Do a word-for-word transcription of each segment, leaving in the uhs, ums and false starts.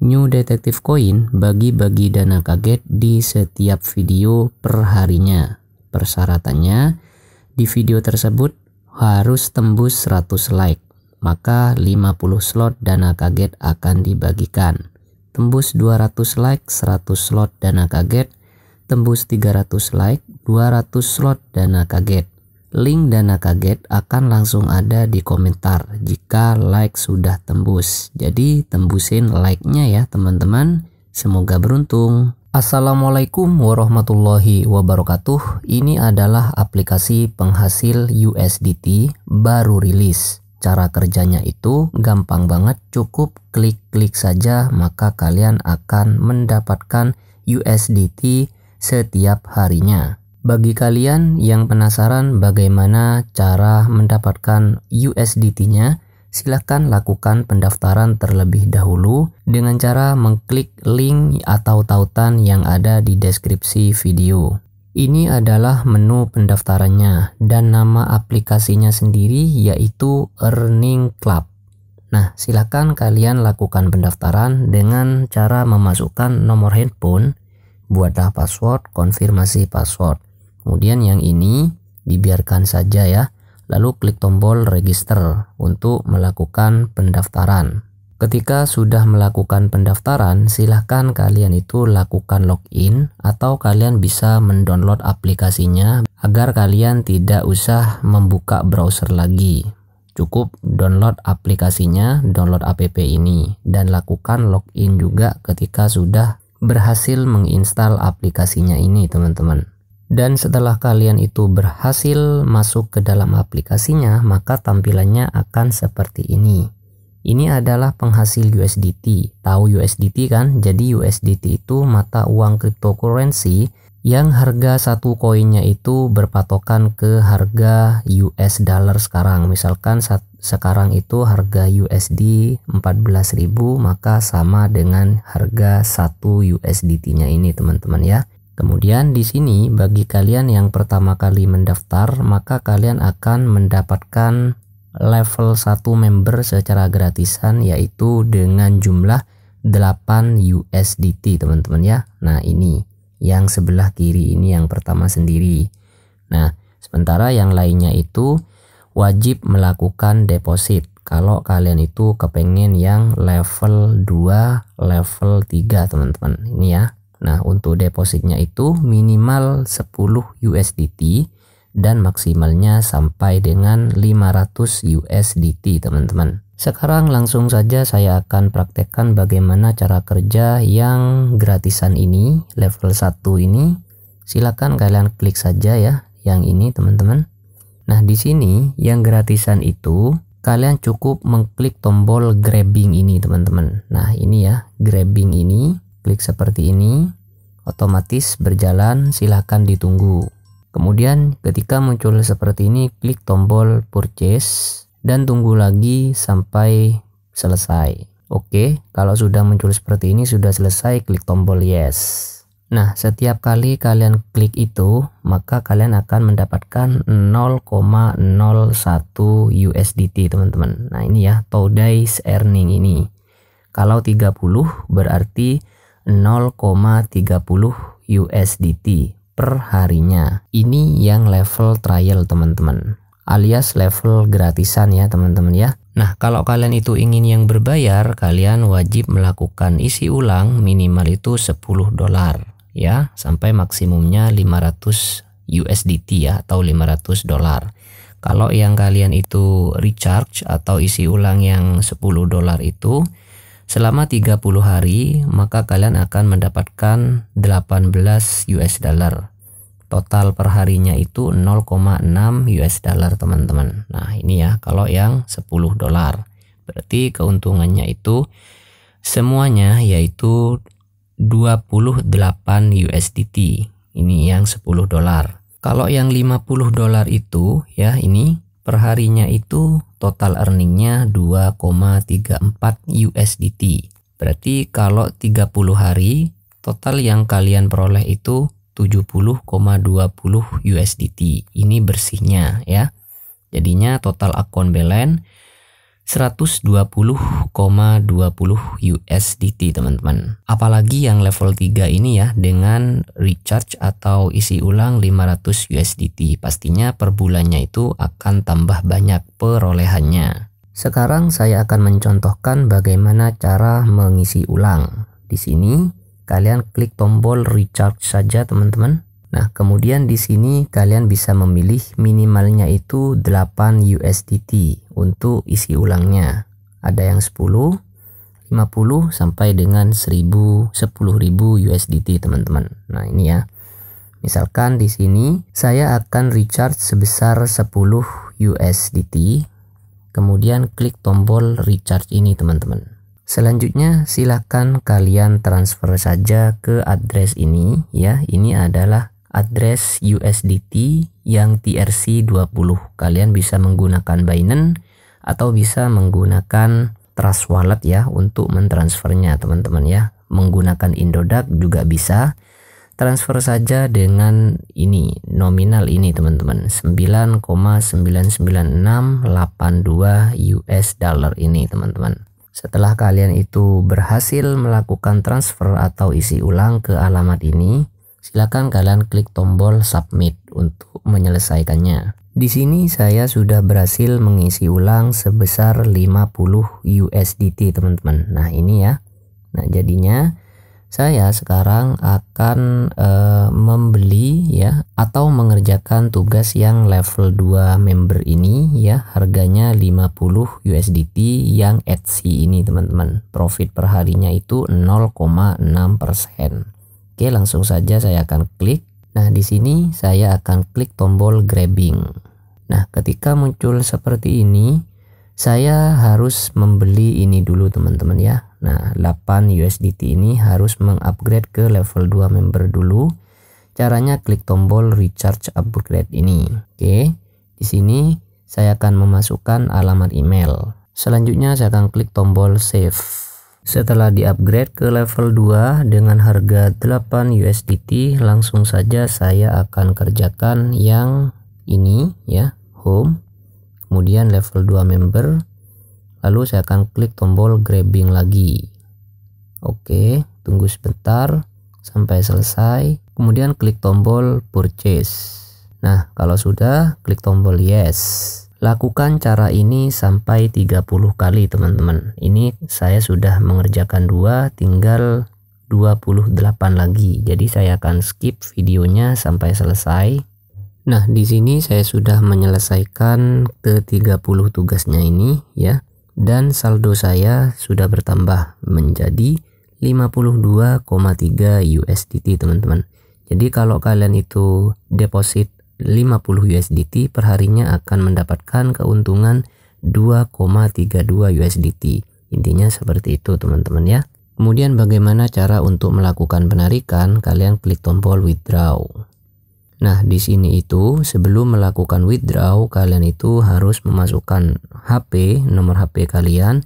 new Detektif Coin bagi-bagi dana kaget di setiap video perharinya. Persyaratannya, di video tersebut harus tembus seratus like, maka lima puluh slot dana kaget akan dibagikan. Tembus dua ratus like, seratus slot dana kaget. Tembus tiga ratus like, dua ratus slot dana kaget. Link dana kaget akan langsung ada di komentar jika like sudah tembus. Jadi tembusin like-nya ya teman-teman. Semoga beruntung. Assalamualaikum warahmatullahi wabarakatuh. Ini adalah aplikasi penghasil U S D T baru rilis. Cara kerjanya itu gampang banget, cukup klik-klik saja maka kalian akan mendapatkan U S D T setiap harinya. Bagi kalian yang penasaran bagaimana cara mendapatkan U S D T-nya, silahkan lakukan pendaftaran terlebih dahulu dengan cara mengklik link atau tautan yang ada di deskripsi video. Ini adalah menu pendaftarannya dan nama aplikasinya sendiri yaitu Earning Club. Nah, silahkan kalian lakukan pendaftaran dengan cara memasukkan nomor handphone, buatlah password, konfirmasi password. Kemudian yang ini dibiarkan saja ya, lalu klik tombol register untuk melakukan pendaftaran. Ketika sudah melakukan pendaftaran, silahkan kalian itu lakukan login atau kalian bisa mendownload aplikasinya agar kalian tidak usah membuka browser lagi. Cukup download aplikasinya, download app ini, dan lakukan login juga ketika sudah berhasil menginstal aplikasinya ini teman-teman. Dan setelah kalian itu berhasil masuk ke dalam aplikasinya, maka tampilannya akan seperti ini. Ini adalah penghasil U S D T. Tahu U S D T kan? Jadi U S D T itu mata uang cryptocurrency yang harga satu koinnya itu berpatokan ke harga U S dollar sekarang. Misalkan saat sekarang itu harga U S D empat belas ribu, maka sama dengan harga satu U S D T-nya ini teman-teman ya. Kemudian di sini bagi kalian yang pertama kali mendaftar, maka kalian akan mendapatkan level satu member secara gratisan yaitu dengan jumlah delapan U S D T teman-teman ya. Nah, ini yang sebelah kiri ini yang pertama sendiri. Nah, sementara yang lainnya itu wajib melakukan deposit. Kalau kalian itu kepengen yang level dua, level tiga teman-teman. Ini ya. Nah, untuk depositnya itu minimal sepuluh U S D T dan maksimalnya sampai dengan lima ratus U S D T teman-teman. Sekarang langsung saja saya akan praktekkan bagaimana cara kerja yang gratisan ini, level satu ini. Silakan kalian klik saja ya yang ini teman-teman. Nah, di sini yang gratisan itu kalian cukup mengklik tombol grabbing ini teman-teman. Nah, ini ya, grabbing ini. Klik seperti ini, otomatis berjalan, silahkan ditunggu. Kemudian ketika muncul seperti ini, klik tombol purchase dan tunggu lagi sampai selesai. Oke, kalau sudah muncul seperti ini, sudah selesai, klik tombol yes. Nah, setiap kali kalian klik itu, maka kalian akan mendapatkan nol koma nol satu U S D T teman-teman. Nah, ini ya, today's earning ini. Kalau tiga puluh berarti nol koma tiga puluh U S D T per harinya. Ini yang level trial teman-teman, alias level gratisan ya teman-teman ya. Nah, kalau kalian itu ingin yang berbayar, kalian wajib melakukan isi ulang minimal itu sepuluh dolar ya, sampai maksimumnya lima ratus U S D T ya, atau lima ratus dolar. Kalau yang kalian itu recharge atau isi ulang yang sepuluh dolar itu selama tiga puluh hari, maka kalian akan mendapatkan delapan belas U S dollar. Total perharinya itu nol koma enam U S dollar teman-teman. Nah, ini ya, kalau yang sepuluh dolar. Berarti keuntungannya itu semuanya yaitu dua puluh delapan U S D T. Ini yang sepuluh dolar. Kalau yang lima puluh dolar itu ya, ini perharinya itu total earningnya dua koma tiga empat U S D T. Berarti kalau tiga puluh hari, total yang kalian peroleh itu tujuh puluh koma dua nol U S D T. Ini bersihnya ya. Jadinya total akun balance seratus dua puluh koma dua puluh U S D T teman-teman. Apalagi yang level tiga ini ya, dengan recharge atau isi ulang lima ratus U S D T, pastinya per bulannya itu akan tambah banyak perolehannya. Sekarang saya akan mencontohkan bagaimana cara mengisi ulang. Di sini kalian klik tombol recharge saja teman-teman. Nah, kemudian di sini kalian bisa memilih minimalnya itu delapan U S D T untuk isi ulangnya. Ada yang sepuluh, lima puluh sampai dengan seribu, sepuluh ribu U S D T, teman-teman. Nah, ini ya. Misalkan di sini saya akan recharge sebesar sepuluh U S D T. Kemudian klik tombol recharge ini, teman-teman. Selanjutnya silahkan kalian transfer saja ke address ini ya. Ini adalah address U S D T yang T R C dua puluh. Kalian bisa menggunakan Binance atau bisa menggunakan Trust Wallet ya untuk mentransfernya teman-teman ya. Menggunakan Indodax juga bisa. Transfer saja dengan ini, nominal ini teman-teman, sembilan koma sembilan sembilan enam delapan dua U S dollar ini teman-teman. Setelah kalian itu berhasil melakukan transfer atau isi ulang ke alamat ini, silakan kalian klik tombol submit untuk menyelesaikannya. Di sini saya sudah berhasil mengisi ulang sebesar lima puluh U S D T teman-teman. Nah ini ya. Nah jadinya saya sekarang akan e, membeli ya atau mengerjakan tugas yang level dua member ini ya, harganya lima puluh U S D T yang Etsy ini teman-teman. Profit per harinya itu nol koma enam persen. Oke, langsung saja saya akan klik. Nah, di sini saya akan klik tombol grabbing. Nah, ketika muncul seperti ini, saya harus membeli ini dulu teman-teman ya. Nah, delapan U S D T ini harus mengupgrade ke level dua member dulu. Caranya klik tombol recharge upgrade ini. Oke. Di sini saya akan memasukkan alamat email. Selanjutnya saya akan klik tombol save. Setelah di-upgrade ke level dua dengan harga delapan U S D T, langsung saja saya akan kerjakan yang ini ya, home. Kemudian level dua member. Lalu saya akan klik tombol grabbing lagi. Oke, tunggu sebentar sampai selesai. Kemudian klik tombol purchase. Nah, kalau sudah klik tombol yes. Lakukan cara ini sampai tiga puluh kali teman-teman. Ini saya sudah mengerjakan dua, tinggal dua puluh delapan lagi. Jadi saya akan skip videonya sampai selesai. Nah, di sini saya sudah menyelesaikan ke tiga puluh tugasnya ini ya. Dan saldo saya sudah bertambah menjadi lima puluh dua koma tiga U S D T teman-teman. Jadi kalau kalian itu deposit lima puluh U S D T, perharinya akan mendapatkan keuntungan dua koma tiga dua U S D T. Intinya seperti itu teman-teman ya. Kemudian bagaimana cara untuk melakukan penarikan? Kalian klik tombol withdraw. Nah, di sini itu sebelum melakukan withdraw, kalian itu harus memasukkan H P, nomor H P kalian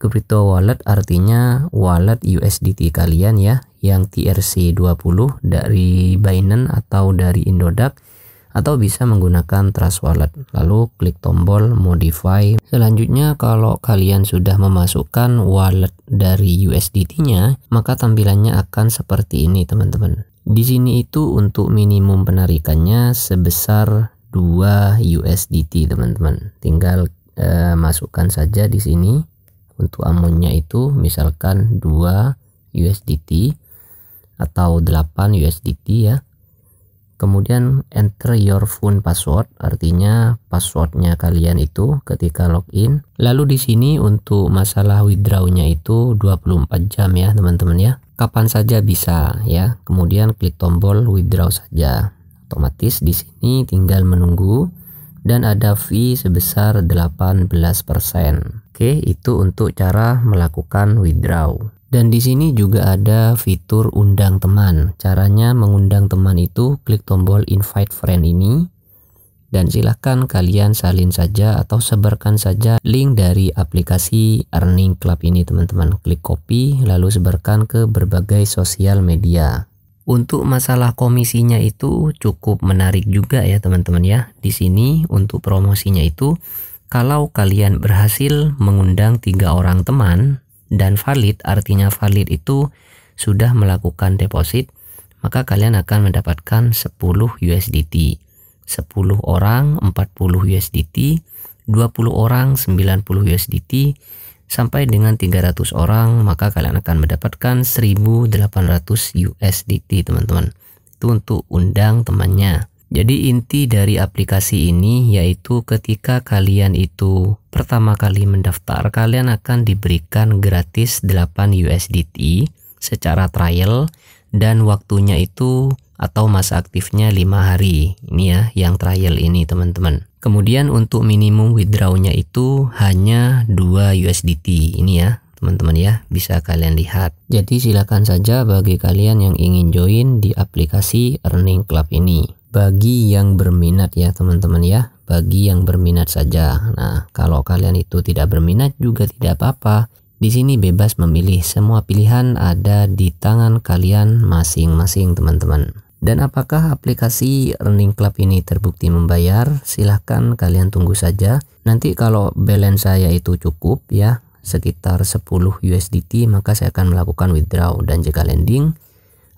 ke crypto wallet, artinya wallet U S D T kalian ya, yang T R C dua puluh dari Binance atau dari Indodax, atau bisa menggunakan Trust Wallet. Lalu klik tombol modify. Selanjutnya kalau kalian sudah memasukkan wallet dari U S D T-nya, maka tampilannya akan seperti ini teman-teman. Di sini itu untuk minimum penarikannya sebesar dua U S D T teman-teman. Tinggal eh, masukkan saja di sini untuk amounnya itu misalkan dua U S D T atau delapan U S D T ya. Kemudian enter your phone password, artinya passwordnya kalian itu ketika login. Lalu di sini untuk masalah withdrawnya itu dua puluh empat jam ya teman-teman ya. Kapan saja bisa ya. Kemudian klik tombol withdraw saja. Otomatis di sini tinggal menunggu dan ada fee sebesar delapan belas persen. Oke, itu untuk cara melakukan withdraw. Dan di sini juga ada fitur undang teman. Caranya mengundang teman itu klik tombol invite friend ini. Dan silahkan kalian salin saja atau sebarkan saja link dari aplikasi Earning Club ini teman-teman. Klik copy lalu sebarkan ke berbagai sosial media. Untuk masalah komisinya itu cukup menarik juga ya teman-teman ya. Di sini untuk promosinya itu Kalau kalian berhasil mengundang tiga orang teman dan valid, artinya valid itu sudah melakukan deposit, maka kalian akan mendapatkan sepuluh U S D T. sepuluh orang empat puluh U S D T, dua puluh orang sembilan puluh U S D T, sampai dengan tiga ratus orang maka kalian akan mendapatkan seribu delapan ratus U S D T, teman-teman. Itu untuk undang temannya. Jadi inti dari aplikasi ini yaitu ketika kalian itu pertama kali mendaftar, kalian akan diberikan gratis delapan U S D T secara trial, dan waktunya itu atau masa aktifnya lima hari. Ini ya yang trial ini, teman-teman. Kemudian untuk minimum withdrawnya itu hanya dua U S D T. Ini ya teman-teman ya, bisa kalian lihat. Jadi silakan saja bagi kalian yang ingin join di aplikasi Earning Club ini. Bagi yang berminat ya teman-teman ya, bagi yang berminat saja. Nah, kalau kalian itu tidak berminat juga tidak apa-apa. Di sini bebas memilih, semua pilihan ada di tangan kalian masing-masing, teman-teman. Dan apakah aplikasi Earning Club ini terbukti membayar? Silahkan kalian tunggu saja. Nanti kalau balance saya itu cukup ya, sekitar sepuluh U S D T, maka saya akan melakukan withdraw. Dan jika landing,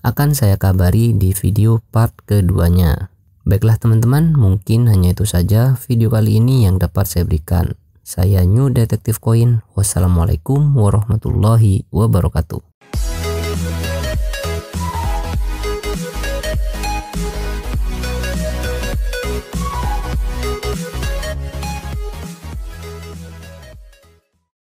akan saya kabari di video part keduanya. Baiklah teman-teman, mungkin hanya itu saja video kali ini yang dapat saya berikan. Saya New Detektif Coin. Wassalamualaikum warahmatullahi wabarakatuh.